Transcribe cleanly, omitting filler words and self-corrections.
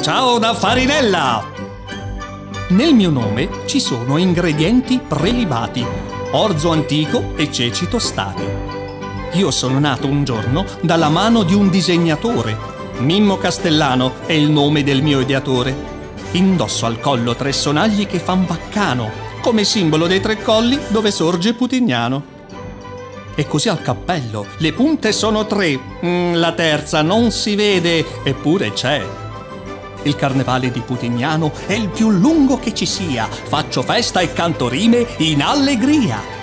Ciao da Farinella! Nel mio nome ci sono ingredienti prelibati, orzo antico e ceci tostati. Io sono nato un giorno dalla mano di un disegnatore. Mimmo Castellano è il nome del mio ideatore. Indosso al collo 3 sonagli che fan baccano, come simbolo dei 3 colli dove sorge Putignano. E così al cappello, le punte sono 3, la terza non si vede, eppure c'è. Il Carnevale di Putignano è il più lungo che ci sia. Faccio festa e canto rime in allegria.